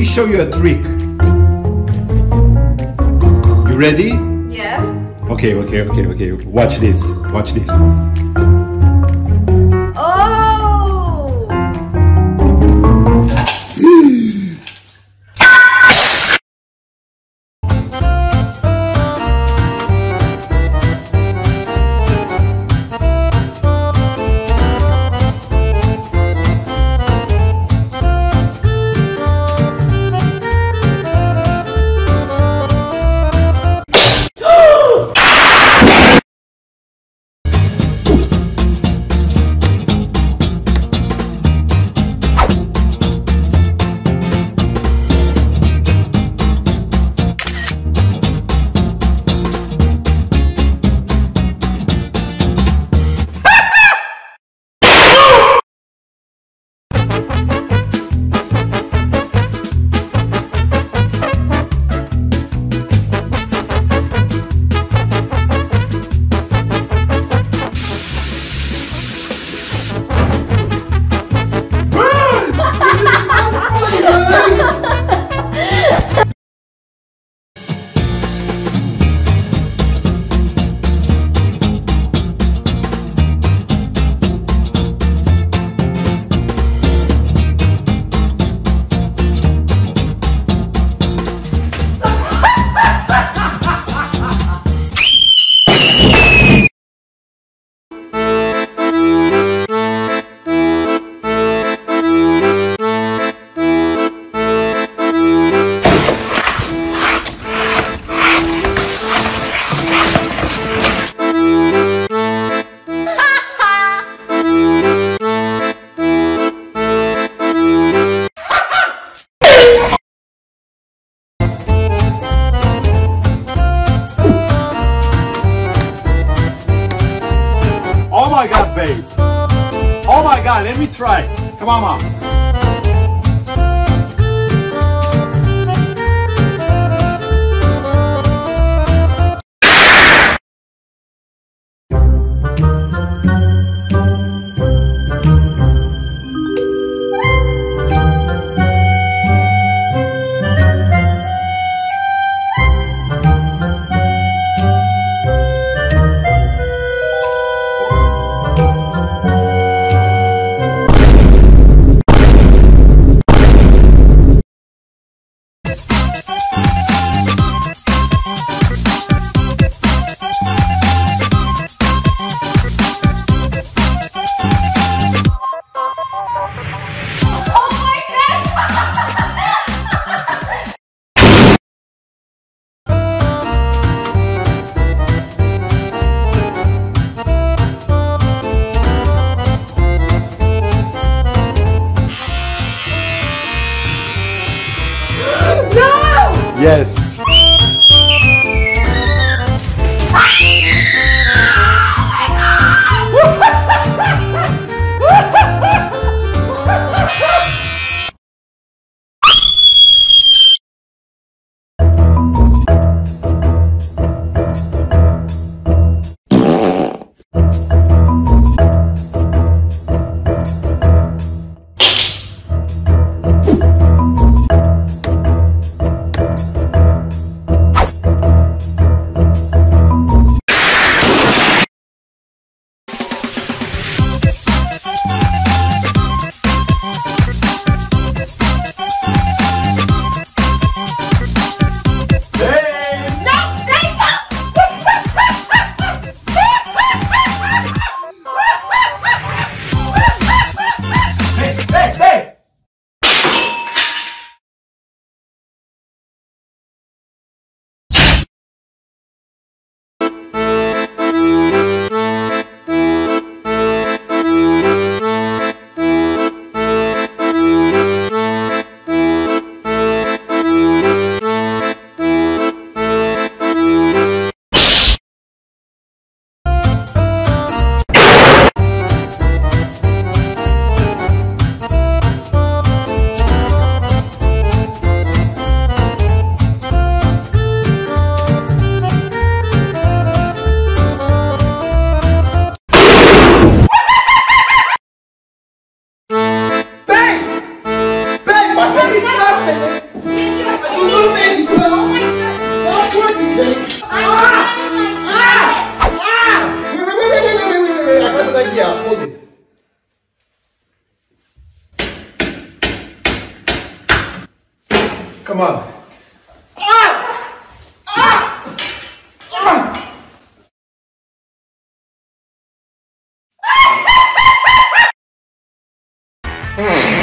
me show you a trick. You ready? Yeah. Okay. Watch this. Watch this. Oh! Oh my god, babe. Oh my god, let me try. Come on, mom. Yeah, hold it. Come on.